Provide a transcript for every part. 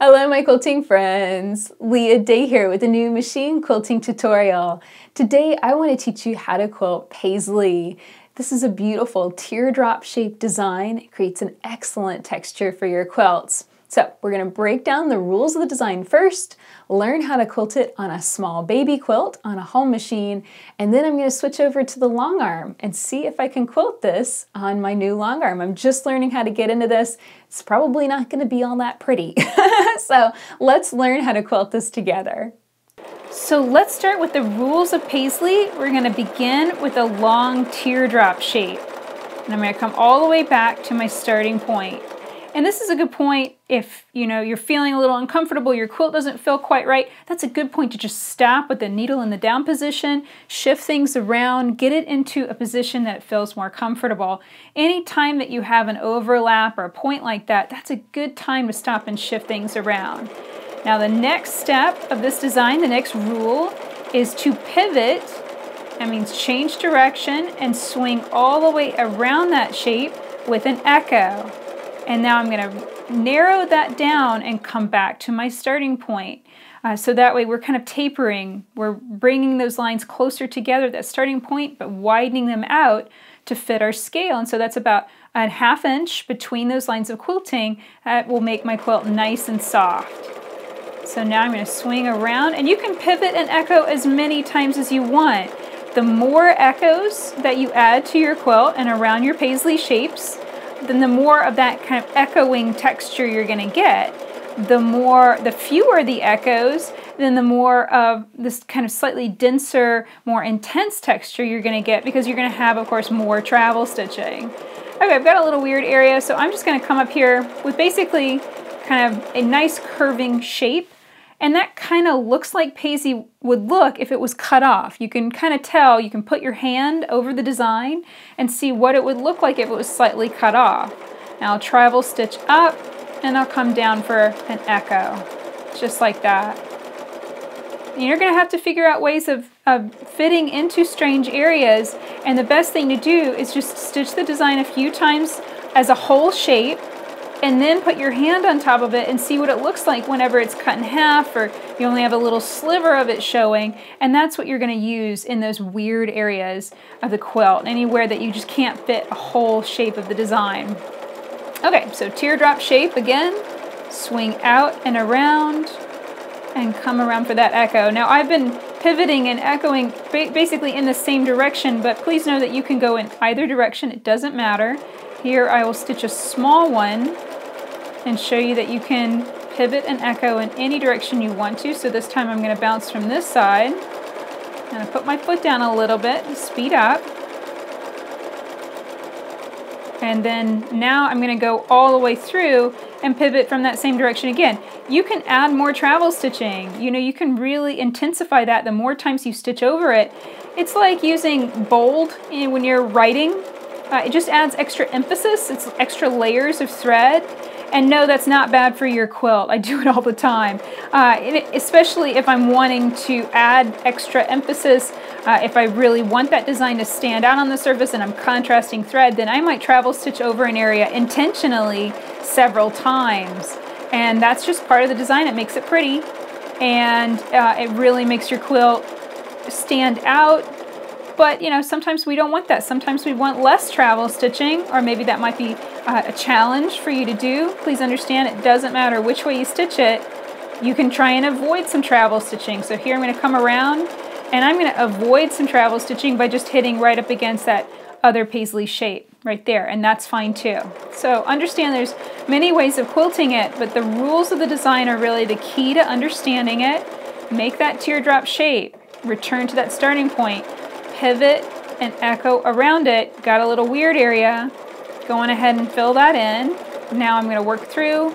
Hello my quilting friends, Leah Day here with a new machine quilting tutorial. Today I want to teach you how to quilt Paisley. This is a beautiful teardrop shaped design. It creates an excellent texture for your quilts. So we're going to break down the rules of the design first, learn how to quilt it on a small baby quilt on a home machine, and then I'm going to switch over to the long arm and see if I can quilt this on my new long arm. I'm just learning how to get into this. It's probably not going to be all that pretty. So let's learn how to quilt this together. So let's start with the rules of Paisley. We're going to begin with a long teardrop shape. And I'm going to come all the way back to my starting point. And this is a good point if, you know, you're feeling a little uncomfortable, your quilt doesn't feel quite right. That's a good point to just stop with the needle in the down position, shift things around, get it into a position that feels more comfortable. Anytime that you have an overlap or a point like that, that's a good time to stop and shift things around. Now the next step of this design, the next rule, is to pivot. That means change direction and swing all the way around that shape with an echo. And now I'm going to narrow that down and come back to my starting point. So that way we're kind of tapering. We're bringing those lines closer together, that starting point, but widening them out to fit our scale. And so that's about a half inch between those lines of quilting. That will make my quilt nice and soft. So now I'm going to swing around, and you can pivot and echo as many times as you want. The more echoes that you add to your quilt and around your Paisley shapes, then the more of that kind of echoing texture you're going to get. The fewer the echoes, then the more of this kind of slightly denser, more intense texture you're going to get, because you're going to have, of course, more travel stitching. Okay, I've got a little weird area, so I'm just going to come up here with basically kind of a nice curving shape. And that kind of looks like Paisley would look if it was cut off. You can kind of tell, you can put your hand over the design and see what it would look like if it was slightly cut off. Now I'll travel stitch up and I'll come down for an echo, just like that. And you're going to have to figure out ways of fitting into strange areas, and the best thing to do is just stitch the design a few times as a whole shape, and then put your hand on top of it and see what it looks like whenever it's cut in half or you only have a little sliver of it showing. And that's what you're going to use in those weird areas of the quilt, anywhere that you just can't fit a whole shape of the design. Okay, so teardrop shape again, swing out and around and come around for that echo. Now I've been pivoting and echoing basically in the same direction, but please know that you can go in either direction, it doesn't matter. Here I will stitch a small one and show you that you can pivot and echo in any direction you want to. So this time I'm going to bounce from this side. I'm going to put my foot down a little bit and speed up. And then now I'm going to go all the way through and pivot from that same direction again. You can add more travel stitching. You know, you can really intensify that the more times you stitch over it. It's like using bold when you're writing. It just adds extra emphasis. It's extra layers of thread. And no, that's not bad for your quilt. I do it all the time, especially if I'm wanting to add extra emphasis. If I really want that design to stand out on the surface and I'm contrasting thread, then I might travel stitch over an area intentionally several times. And that's just part of the design. It makes it pretty, and it really makes your quilt stand out. But you know, sometimes we don't want that. Sometimes we want less travel stitching, or maybe that might be a challenge for you to do. Please understand, it doesn't matter which way you stitch it. You can try and avoid some travel stitching. So here I'm going to come around and I'm going to avoid some travel stitching by just hitting right up against that other Paisley shape right there, and that's fine too. So understand there's many ways of quilting it, but the rules of the design are really the key to understanding it. Make that teardrop shape, return to that starting point, pivot and echo around it. Got a little weird area. Go on ahead and fill that in. Now I'm going to work through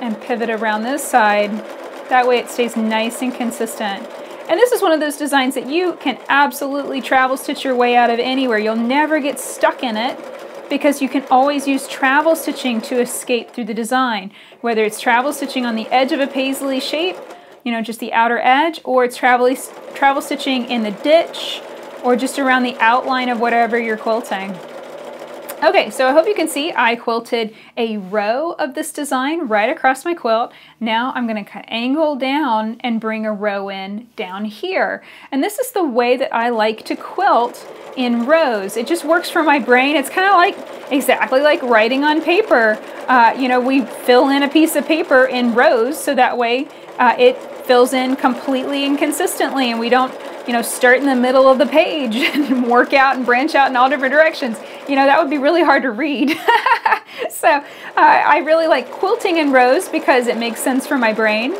and pivot around this side. That way it stays nice and consistent. And this is one of those designs that you can absolutely travel stitch your way out of anywhere. You'll never get stuck in it, because you can always use travel stitching to escape through the design. Whether it's travel stitching on the edge of a Paisley shape, you know, just the outer edge, or it's travel stitching in the ditch, or just around the outline of whatever you're quilting. Okay, so I hope you can see I quilted a row of this design right across my quilt. Now I'm going to angle down and bring a row in down here. And this is the way that I like to quilt in rows. It just works for my brain. It's kind of like exactly like writing on paper. You know, we fill in a piece of paper in rows so that way it fills in completely and consistently, and we don't, you know, start in the middle of the page and work out and branch out in all different directions. You know, that would be really hard to read. So I really like quilting in rows because it makes sense for my brain.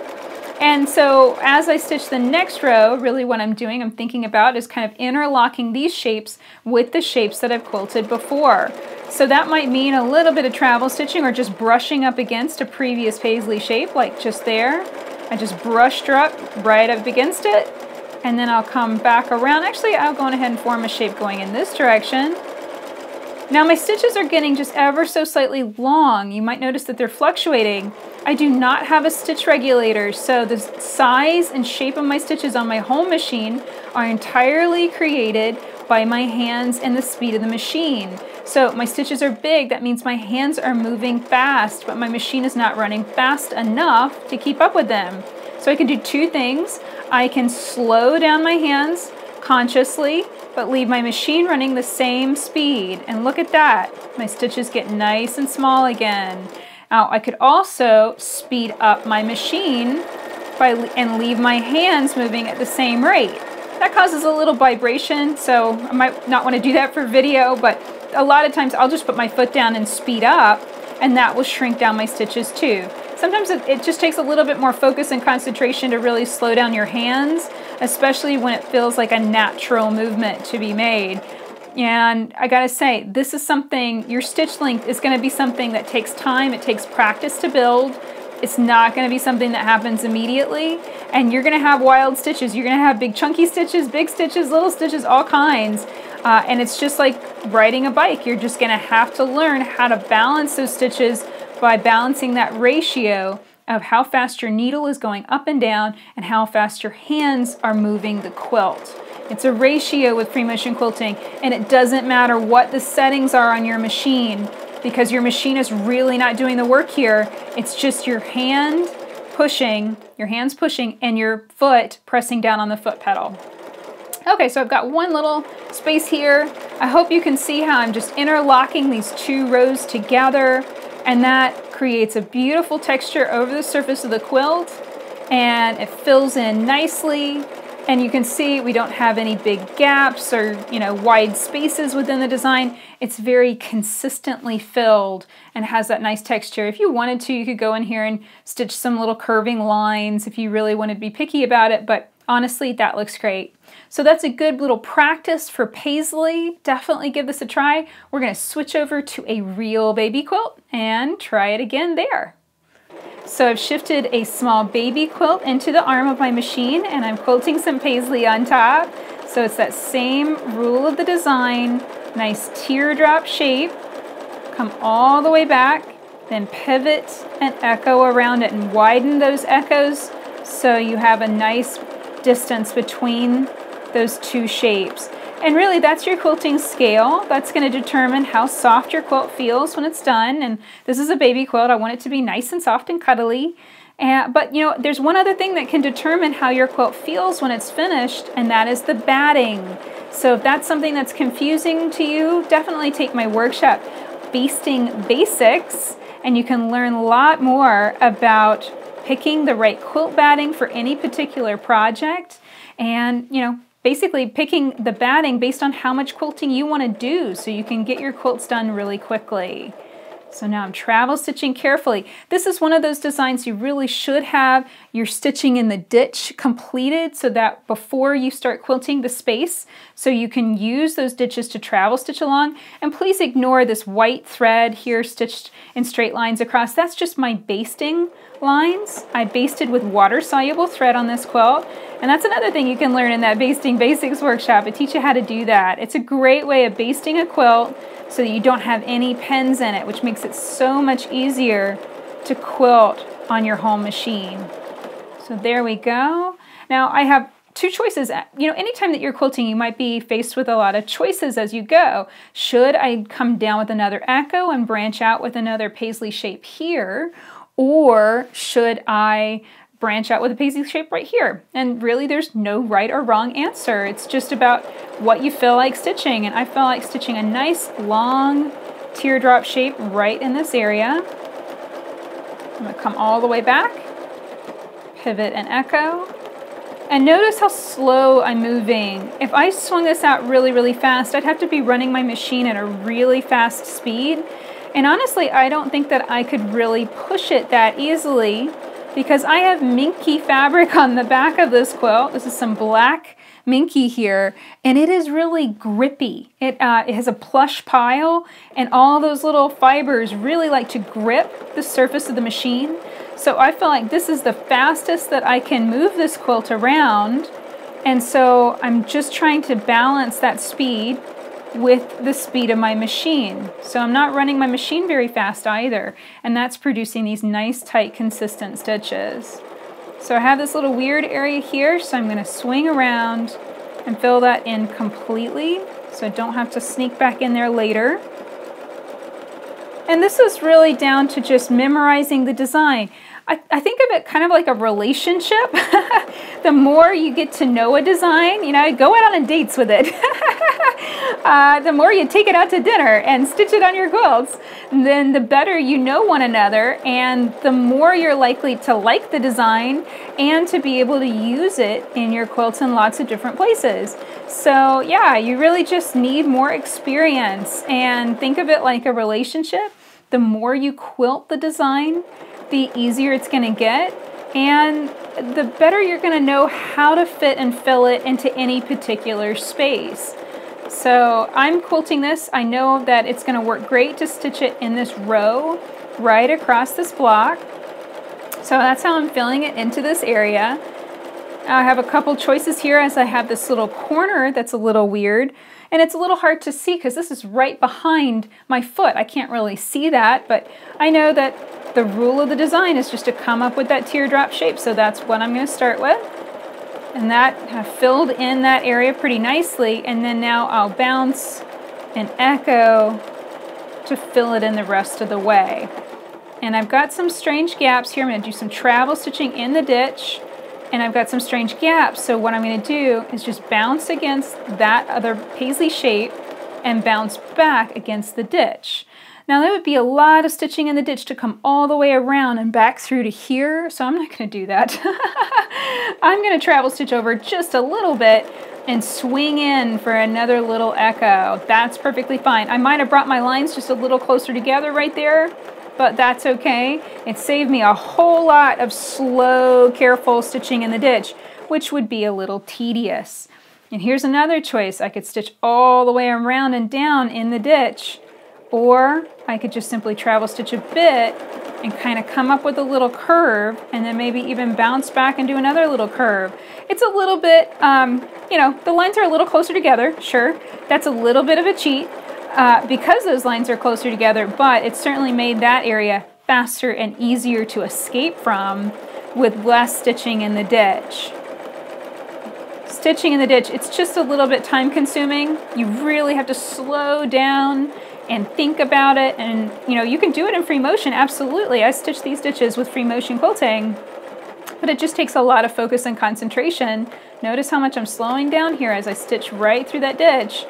And so as I stitch the next row, really what I'm thinking about is kind of interlocking these shapes with the shapes that I've quilted before. So that might mean a little bit of travel stitching or just brushing up against a previous Paisley shape, like just there. I just brushed her up right up against it. And then I'll come back around. Actually, I'll go ahead and form a shape going in this direction. Now my stitches are getting just ever so slightly long. You might notice that they're fluctuating. I do not have a stitch regulator, so the size and shape of my stitches on my home machine are entirely created by my hands and the speed of the machine. So my stitches are big, that means my hands are moving fast, but my machine is not running fast enough to keep up with them. So I can do two things. I can slow down my hands consciously, but leave my machine running the same speed. And look at that, my stitches get nice and small again. Now I could also speed up my machine and leave my hands moving at the same rate. That causes a little vibration, so I might not want to do that for video, but a lot of times I'll just put my foot down and speed up, and that will shrink down my stitches too. Sometimes it just takes a little bit more focus and concentration to really slow down your hands, especially when it feels like a natural movement to be made. And I gotta say, this is something, your stitch length is gonna be something that takes time, it takes practice to build. It's not gonna be something that happens immediately, and you're gonna have wild stitches. You're gonna have big chunky stitches, big stitches, little stitches, all kinds. And it's just like riding a bike. You're just gonna have to learn how to balance those stitches by balancing that ratio of how fast your needle is going up and down and how fast your hands are moving the quilt. It's a ratio with free motion quilting, and it doesn't matter what the settings are on your machine, because your machine is really not doing the work here. It's just your hand pushing, your hands pushing, and your foot pressing down on the foot pedal. Okay, so I've got one little space here. I hope you can see how I'm just interlocking these two rows together, and that creates a beautiful texture over the surface of the quilt, and it fills in nicely. And you can see we don't have any big gaps or, you know, wide spaces within the design. It's very consistently filled and has that nice texture. If you wanted to, you could go in here and stitch some little curving lines if you really wanted to be picky about it, but honestly, that looks great. So that's a good little practice for Paisley. Definitely give this a try. We're gonna switch over to a real baby quilt and try it again there. So I've shifted a small baby quilt into the arm of my machine, and I'm quilting some Paisley on top. So it's that same rule of the design, nice teardrop shape, come all the way back, then pivot and echo around it and widen those echoes so you have a nice distance between those two shapes. And really, that's your quilting scale. That's going to determine how soft your quilt feels when it's done. And this is a baby quilt. I want it to be nice and soft and cuddly. But you know, there's one other thing that can determine how your quilt feels when it's finished, and that is the batting. So if that's something that's confusing to you, definitely take my workshop, Basting Basics, and you can learn a lot more about picking the right quilt batting for any particular project. And you know, basically picking the batting based on how much quilting you want to do so you can get your quilts done really quickly. So now I'm travel stitching carefully. This is one of those designs you really should have your stitching in the ditch completed so that before you start quilting the space, so you can use those ditches to travel stitch along. And please ignore this white thread here stitched in straight lines across. That's just my basting lines. I basted with water-soluble thread on this quilt. And that's another thing you can learn in that Basting Basics workshop. I teach you how to do that. It's a great way of basting a quilt so that you don't have any pins in it, which makes it so much easier to quilt on your home machine. So there we go. Now I have two choices. You know, anytime that you're quilting, you might be faced with a lot of choices as you go. Should I come down with another echo and branch out with another paisley shape here? Or should I branch out with a paisley shape right here? And really there's no right or wrong answer. It's just about what you feel like stitching. And I feel like stitching a nice long teardrop shape right in this area. I'm gonna come all the way back, pivot and echo. And notice how slow I'm moving. If I swung this out really, really fast, I'd have to be running my machine at a really fast speed. And honestly, I don't think that I could really push it that easily because I have minky fabric on the back of this quilt. This is some black minky here, and it is really grippy. It has a plush pile, and all those little fibers really like to grip the surface of the machine. So I feel like this is the fastest that I can move this quilt around, and so I'm just trying to balance that speed with the speed of my machine. So I'm not running my machine very fast either, and that's producing these nice, tight, consistent stitches. So I have this little weird area here, so I'm gonna swing around and fill that in completely so I don't have to sneak back in there later. And this is really down to just memorizing the design. I think of it kind of like a relationship. The more you get to know a design, you know, go out on dates with it. The more you take it out to dinner and stitch it on your quilts, then the better you know one another and the more you're likely to like the design and to be able to use it in your quilts in lots of different places. So yeah, you really just need more experience and think of it like a relationship. The more you quilt the design, the easier it's gonna get and the better you're gonna know how to fit and fill it into any particular space. So I'm quilting this. I know that it's gonna work great to stitch it in this row right across this block. So that's how I'm filling it into this area. I have a couple choices here as I have this little corner that's a little weird. And it's a little hard to see because this is right behind my foot. I can't really see that, but I know that the rule of the design is just to come up with that teardrop shape. So that's what I'm gonna start with. And that have filled in that area pretty nicely. And then now I'll bounce and echo to fill it in the rest of the way. And I've got some strange gaps here. I'm gonna do some travel stitching in the ditch. And I've got some strange gaps, so what I'm gonna do is just bounce against that other paisley shape and bounce back against the ditch. Now that would be a lot of stitching in the ditch to come all the way around and back through to here, so I'm not gonna do that. I'm gonna travel stitch over just a little bit and swing in for another little echo. That's perfectly fine. I might have brought my lines just a little closer together right there, but that's okay. It saved me a whole lot of slow, careful stitching in the ditch, which would be a little tedious. And here's another choice. I could stitch all the way around and down in the ditch, or I could just simply travel stitch a bit and kind of come up with a little curve and then maybe even bounce back and do another little curve. It's a little bit, you know, the lines are a little closer together, sure. That's a little bit of a cheat. Because those lines are closer together, but it certainly made that area faster and easier to escape from with less stitching in the ditch. Stitching in the ditch, it's just a little bit time consuming. You really have to slow down and think about it, and you know, you can do it in free motion, absolutely. I stitch these ditches with free motion quilting, but it just takes a lot of focus and concentration. Notice how much I'm slowing down here as I stitch right through that ditch.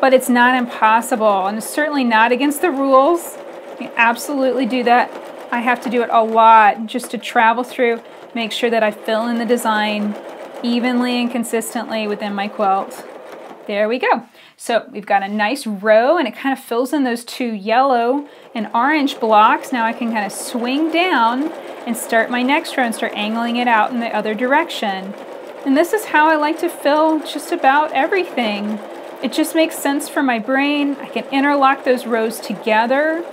But it's not impossible, and it's certainly not against the rules. You absolutely do that. I have to do it a lot just to travel through, make sure that I fill in the design evenly and consistently within my quilt. There we go. So we've got a nice row, and it kind of fills in those two yellow and orange blocks. Now I can kind of swing down and start my next row and start angling it out in the other direction. And this is how I like to fill just about everything. It just makes sense for my brain. I can interlock those rows together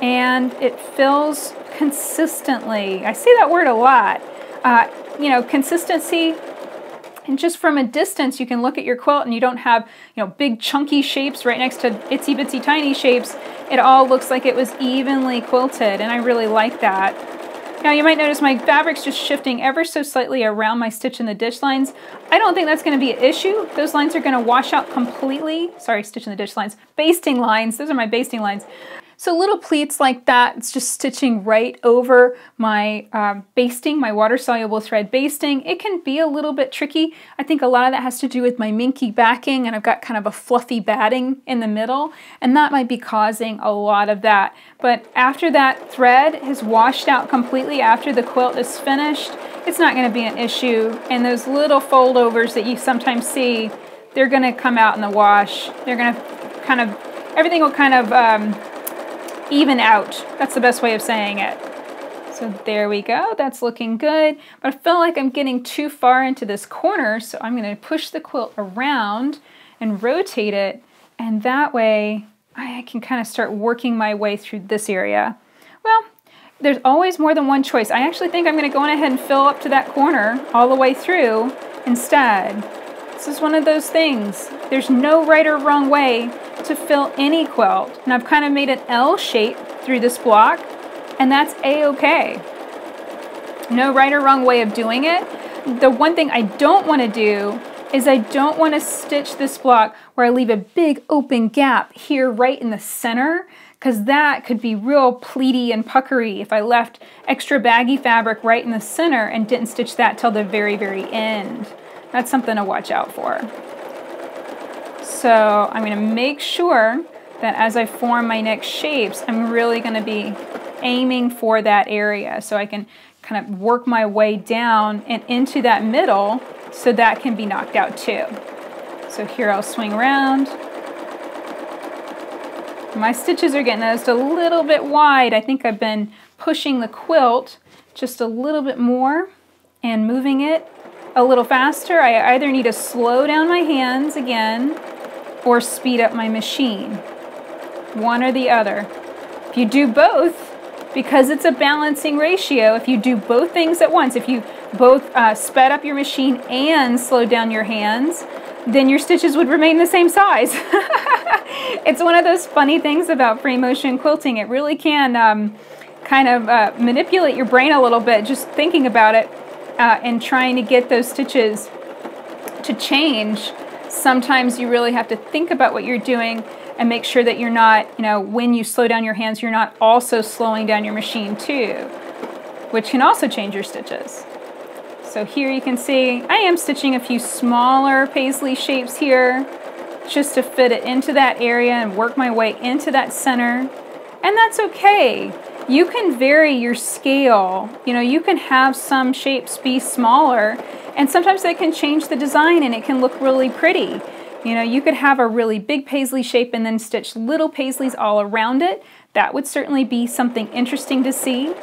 and it fills consistently. I say that word a lot. You know, consistency, and just from a distance you can look at your quilt and you don't have, you know, big chunky shapes right next to itsy bitsy tiny shapes. It all looks like it was evenly quilted, and I really like that. Now you might notice my fabric's just shifting ever so slightly around my stitch in the ditch lines. I don't think that's going to be an issue. Those lines are going to wash out completely. Sorry, stitch in the ditch lines. Basting lines, those are my basting lines. So little pleats like that, it's just stitching right over my basting, my water-soluble thread basting. It can be a little bit tricky. I think a lot of that has to do with my minky backing, and I've got kind of a fluffy batting in the middle, and that might be causing a lot of that. But after that thread has washed out completely, after the quilt is finished, it's not going to be an issue. And those little foldovers that you sometimes see, they're going to come out in the wash. They're going to kind of, everything will kind of... even out. That's the best way of saying it. So there we go. That's looking good. But I feel like I'm getting too far into this corner, so I'm going to push the quilt around and rotate it, and that way I can kind of start working my way through this area. Well, there's always more than one choice. I actually think I'm going to go on ahead and fill up to that corner all the way through instead. This is one of those things. There's no right or wrong way to fill any quilt, and I've kind of made an L shape through this block, and that's a-okay. No right or wrong way of doing it. The one thing I don't want to do is I don't want to stitch this block where I leave a big open gap here right in the center, because that could be real pleaty and puckery if I left extra baggy fabric right in the center and didn't stitch that till the very, very end. That's something to watch out for. So I'm going to make sure that as I form my next shapes, I'm really going to be aiming for that area so I can kind of work my way down and into that middle so that can be knocked out too. So here I'll swing around. My stitches are getting just a little bit wide. I think I've been pushing the quilt just a little bit more and moving it a little faster. I either need to slow down my hands again or speed up my machine. One or the other. If you do both, because it's a balancing ratio, if you do both things at once, if you both sped up your machine and slowed down your hands, then your stitches would remain the same size. It's one of those funny things about free motion quilting. It really can kind of manipulate your brain a little bit just thinking about it and trying to get those stitches to change. Sometimes you really have to think about what you're doing and make sure that you're not, you know, when you slow down your hands, you're not also slowing down your machine too, which can also change your stitches. So here you can see I am stitching a few smaller paisley shapes here just to fit it into that area and work my way into that center. And that's okay. You can vary your scale. You know, you can have some shapes be smaller, and sometimes they can change the design and it can look really pretty. You know, you could have a really big paisley shape and then stitch little paisleys all around it. That would certainly be something interesting to see. You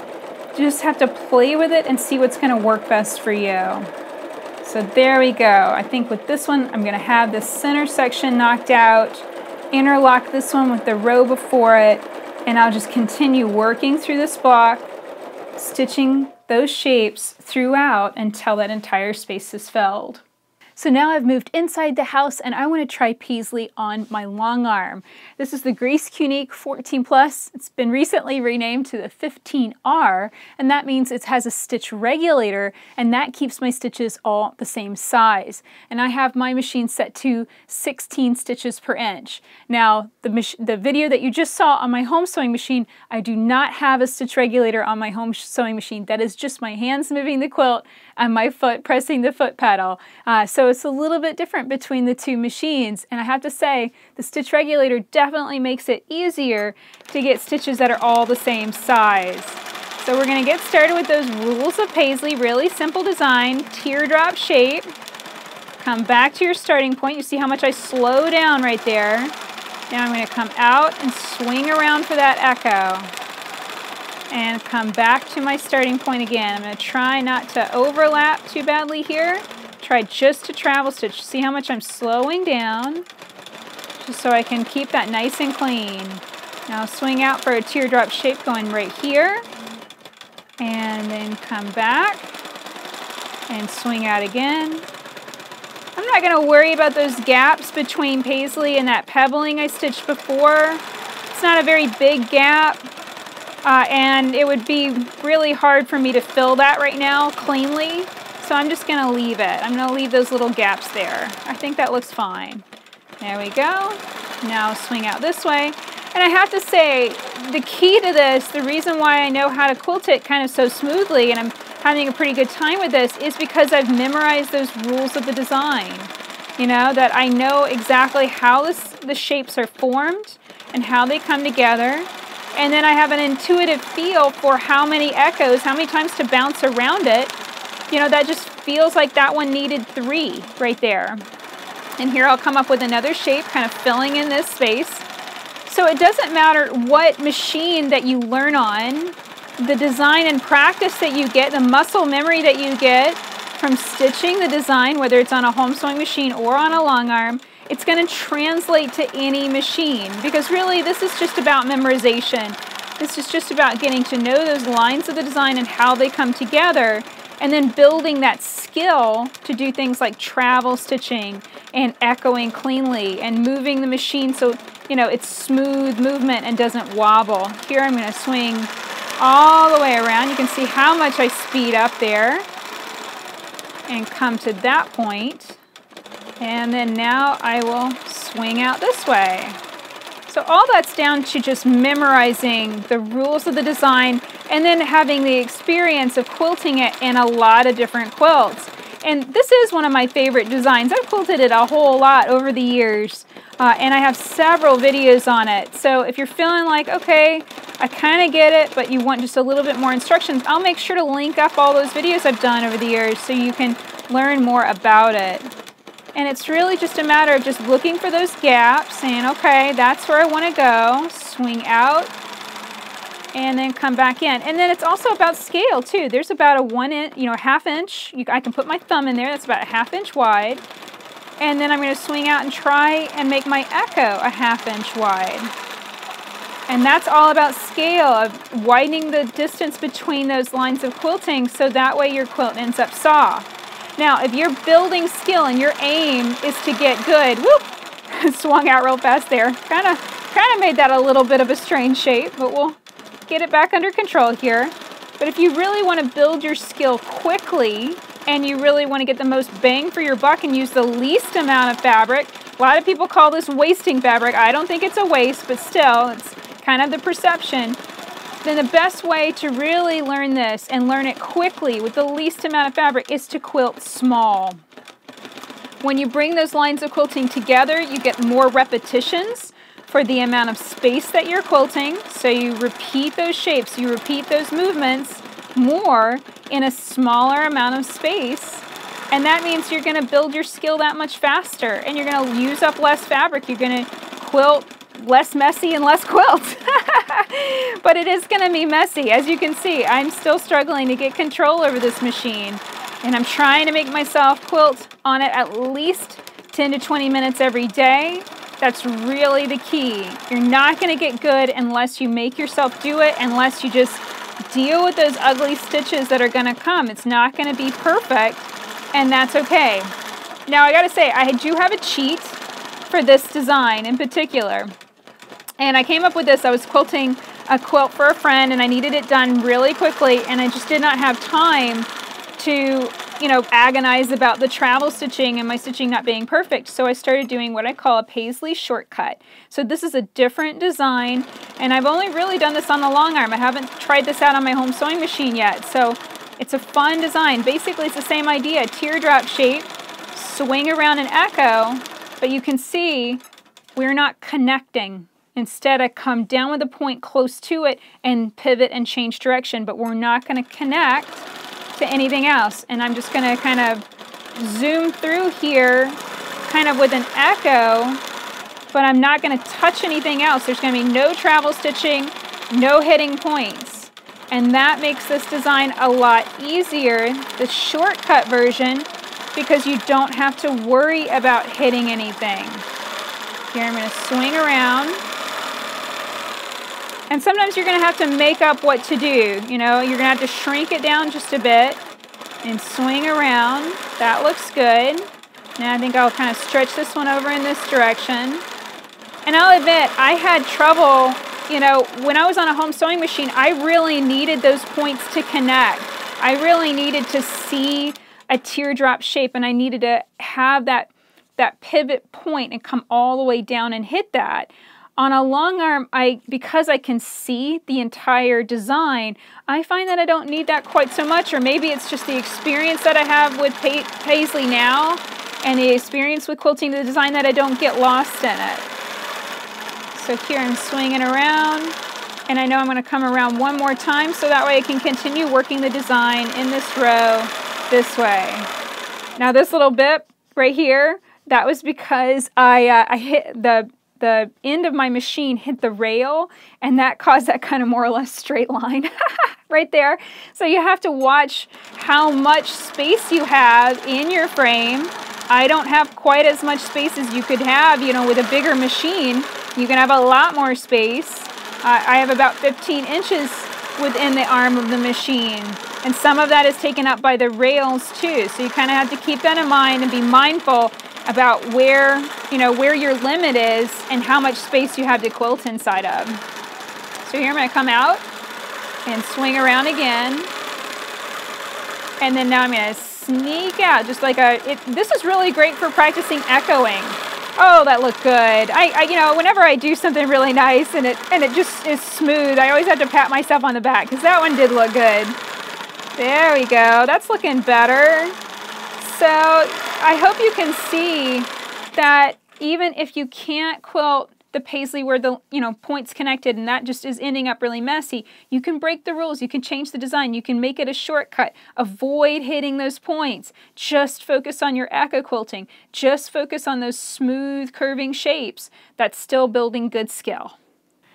just have to play with it and see what's going to work best for you. So there we go. I think with this one, I'm going to have the center section knocked out, interlock this one with the row before it, and I'll just continue working through this block, stitching those shapes throughout until that entire space is filled. So now I've moved inside the house and I want to try Paisley on my long arm. This is the Grace Qnique 14 Plus. It's been recently renamed to the 15R, and that means it has a stitch regulator, and that keeps my stitches all the same size. And I have my machine set to 16 stitches per inch. Now, the video that you just saw on my home sewing machine, I do not have a stitch regulator on my home sewing machine. That is just my hands moving the quilt and my foot pressing the foot pedal. So it's a little bit different between the two machines, and I have to say the stitch regulator definitely makes it easier to get stitches that are all the same size. So we're going to get started with those rules of Paisley, really simple design, teardrop shape. Come back to your starting point. You see how much I slow down right there. Now I'm going to come out and swing around for that echo. And come back to my starting point again. I'm going to try not to overlap too badly here. Try just to travel stitch. See how much I'm slowing down, just so I can keep that nice and clean. Now swing out for a teardrop shape going right here, and then come back and swing out again. I'm not going to worry about those gaps between Paisley and that pebbling I stitched before. It's not a very big gap. and it would be really hard for me to fill that right now cleanly. So I'm just gonna leave it. I'm gonna leave those little gaps there. I think that looks fine. There we go. Now swing out this way. And I have to say, the key to this, the reason why I know how to quilt it kind of so smoothly and I'm having a pretty good time with this, is because I've memorized those rules of the design. You know, that I know exactly how the shapes are formed and how they come together. And then I have an intuitive feel for how many echoes, how many times to bounce around it. You know, that just feels like that one needed 3 right there. And here I'll come up with another shape, kind of filling in this space. So it doesn't matter what machine that you learn on, the design and practice that you get, the muscle memory that you get from stitching the design, whether it's on a home sewing machine or on a long arm, it's going to translate to any machine, because really this is just about memorization. This is just about getting to know those lines of the design and how they come together, and then building that skill to do things like travel stitching and echoing cleanly and moving the machine so, you know, it's smooth movement and doesn't wobble. Here I'm going to swing all the way around. You can see how much I speed up there and come to that point. And then now I will swing out this way. So all that's down to just memorizing the rules of the design and then having the experience of quilting it in a lot of different quilts. And this is one of my favorite designs. I've quilted it a whole lot over the years, and I have several videos on it. So if you're feeling like, okay, I kind of get it, but you want just a little bit more instructions, I'll make sure to link up all those videos I've done over the years so you can learn more about it. And it's really just a matter of just looking for those gaps, saying, okay, that's where I want to go, swing out, and then come back in. And then it's also about scale too. There's about a 1 inch, you know, a half-inch. I can put my thumb in there. That's about a half-inch wide. And then I'm going to swing out and try and make my echo a half-inch wide. And that's all about scale, of widening the distance between those lines of quilting, so that way your quilt ends up soft. Now, if you're building skill and your aim is to get good, whoop, swung out real fast there. Kind of made that a little bit of a strange shape, but we'll get it back under control here. But if you really want to build your skill quickly and you really want to get the most bang for your buck and use the least amount of fabric, a lot of people call this wasting fabric. I don't think it's a waste, but still, it's kind of the perception. Then the best way to really learn this and learn it quickly with the least amount of fabric is to quilt small. When you bring those lines of quilting together, you get more repetitions for the amount of space that you're quilting. So you repeat those shapes, you repeat those movements more in a smaller amount of space. And that means you're going to build your skill that much faster, and you're going to use up less fabric. You're going to quilt less messy and less quilts. But it is going to be messy. As you can see, I'm still struggling to get control over this machine, and I'm trying to make myself quilt on it at least 10 to 20 minutes every day. That's really the key. You're not going to get good unless you make yourself do it, unless you just deal with those ugly stitches that are going to come. It's not going to be perfect, and that's okay. Now, I got to say, I do have a cheat for this design in particular. And I came up with this. I was quilting a quilt for a friend, and I needed it done really quickly, and I just did not have time to, you know, agonize about the travel stitching and my stitching not being perfect. So I started doing what I call a Paisley shortcut. So this is a different design, and I've only really done this on the long arm. I haven't tried this out on my home sewing machine yet. So it's a fun design. Basically, it's the same idea, teardrop shape, swing around and echo, but you can see we're not connecting. Instead, I come down with a point close to it and pivot and change direction, but we're not going to connect to anything else. And I'm just going to kind of zoom through here, kind of with an echo, but I'm not going to touch anything else. There's going to be no travel stitching, no hitting points. And that makes this design a lot easier, the shortcut version, because you don't have to worry about hitting anything. Here, I'm going to swing around. And sometimes you're going to have to make up what to do. You know, you're going to have to shrink it down just a bit and swing around. That looks good. Now I think I'll kind of stretch this one over in this direction. And I'll admit, I had trouble you know, when I was on a home sewing machine, I really needed those points to connect. I really needed to see a teardrop shape, and I needed to have that pivot point and come all the way down and hit that. On a long arm, because I can see the entire design, I find that I don't need that quite so much, or maybe it's just the experience that I have with Paisley now and the experience with quilting the design that I don't get lost in it. So here I'm swinging around, and I know I'm going to come around one more time so that way I can continue working the design in this row this way. Now this little bit right here, that was because I hit the end of my machine hit the rail, and that caused that kind of more or less straight line right there. So you have to watch how much space you have in your frame. I don't have quite as much space as you could have, you know, with a bigger machine. You can have a lot more space. I have about 15 inches within the arm of the machine, and some of that is taken up by the rails too. So you kind of have to keep that in mind and be mindful about where, you know, where your limit is and how much space you have to quilt inside of. So here I'm going to come out and swing around again, and then now I'm going to sneak out just like this is really great for practicing echoing. Oh, that looked good. I you know, whenever I do something really nice and it just is smooth, I always have to pat myself on the back because that one did look good. There we go. That's looking better. So I hope you can see that even if you can't quilt the Paisley where the, you know, points connected and that just is ending up really messy, you can break the rules, you can change the design, you can make it a shortcut, avoid hitting those points, just focus on your echo quilting, just focus on those smooth curving shapes. That's still building good skill.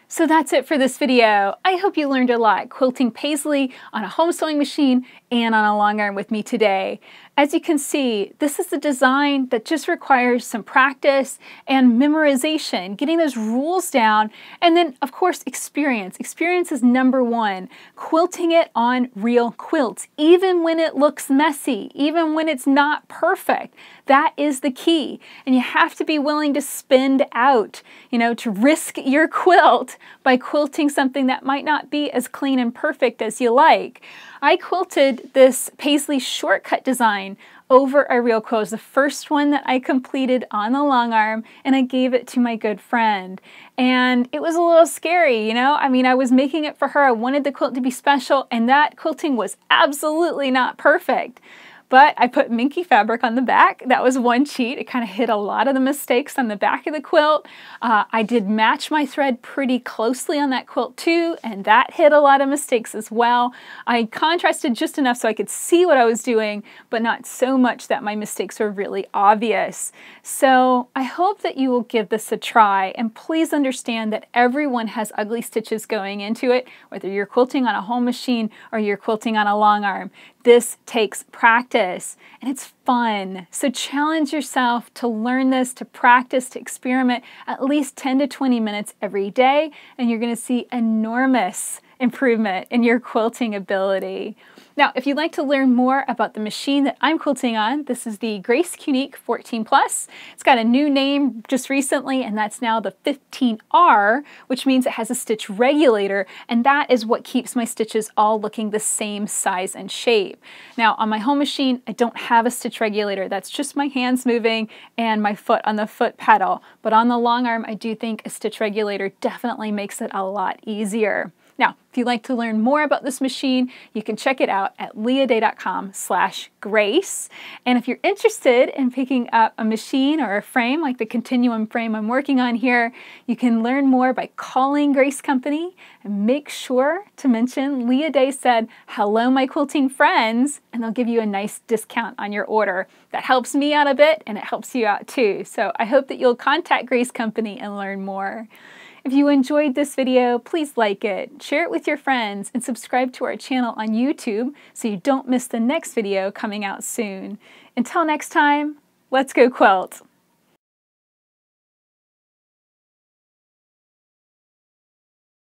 So that's it for this video. I hope you learned a lot quilting Paisley on a home sewing machine and on a long arm with me today. As you can see, this is a design that just requires some practice and memorization, getting those rules down, and then of course experience. Experience is number one. Quilting it on real quilts, even when it looks messy, even when it's not perfect. That is the key, and you have to be willing to spend out, you know, to risk your quilt by quilting something that might not be as clean and perfect as you like. I quilted this Paisley shortcut design over a real quilt. It was the first one that I completed on the long arm, and I gave it to my good friend. And it was a little scary, you know? I mean, I was making it for her. I wanted the quilt to be special, and that quilting was absolutely not perfect. But I put Minky fabric on the back. That was one cheat. It kind of hid a lot of the mistakes on the back of the quilt. I did match my thread pretty closely on that quilt too, and that hid a lot of mistakes as well. I contrasted just enough so I could see what I was doing, but not so much that my mistakes were really obvious. So I hope that you will give this a try, and please understand that everyone has ugly stitches going into it, whether you're quilting on a home machine or you're quilting on a long arm. This takes practice, and it's fun. So challenge yourself to learn this, to practice, to experiment at least 10 to 20 minutes every day, and you're gonna see enormous improvement in your quilting ability. Now, if you'd like to learn more about the machine that I'm quilting on, this is the Grace Qnique 14 Plus. It's got a new name just recently, and that's now the 15R, which means it has a stitch regulator, and that is what keeps my stitches all looking the same size and shape. Now, on my home machine, I don't have a stitch regulator. That's just my hands moving and my foot on the foot pedal. But on the long arm, I do think a stitch regulator definitely makes it a lot easier. Now, if you'd like to learn more about this machine, you can check it out at leahday.com/grace. And if you're interested in picking up a machine or a frame like the Continuum frame I'm working on here, you can learn more by calling Grace Company, and make sure to mention Leah Day said, "Hello, my quilting friends," and they'll give you a nice discount on your order. That helps me out a bit, and it helps you out too. So I hope that you'll contact Grace Company and learn more. If you enjoyed this video, please like it, share it with your friends, and subscribe to our channel on YouTube so you don't miss the next video coming out soon. Until next time, let's go quilt!